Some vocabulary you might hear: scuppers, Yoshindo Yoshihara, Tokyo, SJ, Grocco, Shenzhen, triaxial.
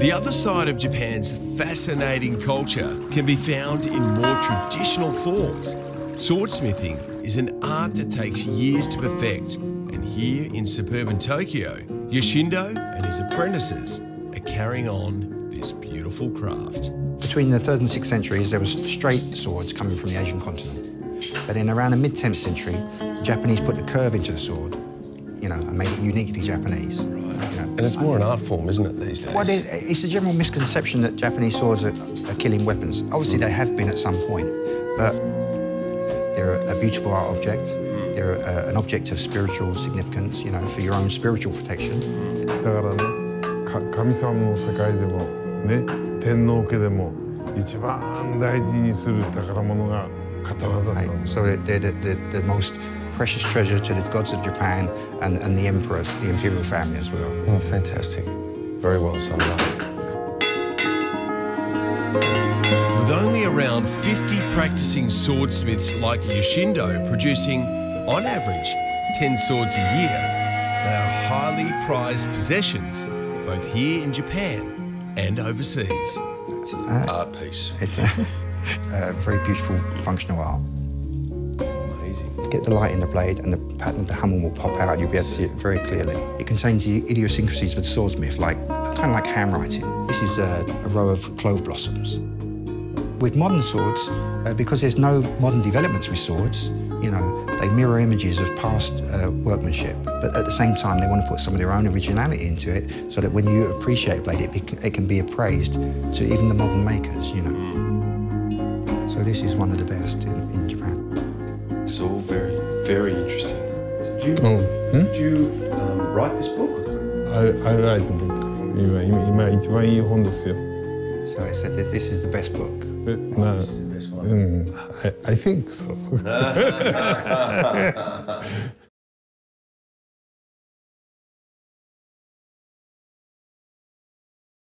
The other side of Japan's fascinating culture can be found in more traditional forms. Swordsmithing is an art that takes years to perfect, and here in suburban Tokyo, Yoshindo and his apprentices are carrying on this beautiful craft. Between the 3rd and 6th centuries, there was straight swords coming from the Asian continent. But in around the mid-10th century, the Japanese put the curve into the sword, you know, and made it uniquely Japanese. Right. You know, and it's more an art form, isn't it, these days? Well, it's a general misconception that Japanese swords are killing weapons. Obviously, they have been at some point, but they're a beautiful art object. They're an object of spiritual significance, you know, for your own spiritual protection. Right. So they're the most precious treasure to the gods of Japan and the emperor, the imperial family as well. Oh, fantastic. Very well summed up. With only around 50 practicing swordsmiths like Yoshindo producing, on average, 10 swords a year, they are highly prized possessions, both here in Japan and overseas. It's an art piece. It's a very beautiful functional art. Get the light in the blade and the pattern of the hammer will pop out and you'll be able to see it very clearly. It contains the idiosyncrasies of the swordsmith, kind of like handwriting. This is a row of clove blossoms. With modern swords, because there's no modern developments with swords, you know, they mirror images of past workmanship, but at the same time they want to put some of their own originality into it so that when you appreciate a blade, it can be appraised to even the modern makers, you know. So this is one of the best in Japan. It's all very, very interesting. Did you write this book? I write the book. So I said that this is the best book. No, this is the best one. I think so.